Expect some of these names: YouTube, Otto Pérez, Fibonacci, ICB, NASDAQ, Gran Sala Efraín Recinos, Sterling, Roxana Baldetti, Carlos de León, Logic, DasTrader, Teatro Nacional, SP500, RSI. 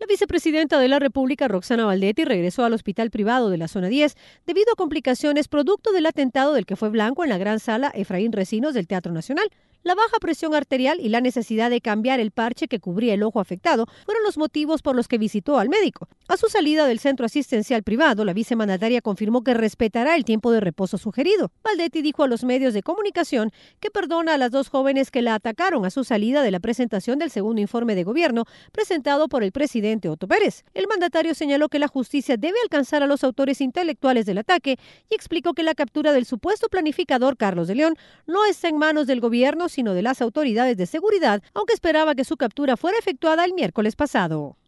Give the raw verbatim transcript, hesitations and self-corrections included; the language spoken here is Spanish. La vicepresidenta de la República, Roxana Baldetti, regresó al hospital privado de la zona diez debido a complicaciones producto del atentado del que fue blanco en la Gran Sala Efraín Recinos del Teatro Nacional. La baja presión arterial y la necesidad de cambiar el parche que cubría el ojo afectado fueron los motivos por los que visitó al médico. A su salida del centro asistencial privado, la vicemandataria confirmó que respetará el tiempo de reposo sugerido. Baldetti dijo a los medios de comunicación que perdona a las dos jóvenes que la atacaron a su salida de la presentación del segundo informe de gobierno presentado por el presidente Otto Pérez. El mandatario señaló que la justicia debe alcanzar a los autores intelectuales del ataque y explicó que la captura del supuesto planificador Carlos de León no está en manos del gobierno, sino de las autoridades de seguridad, aunque esperaba que su captura fuera efectuada el miércoles pasado.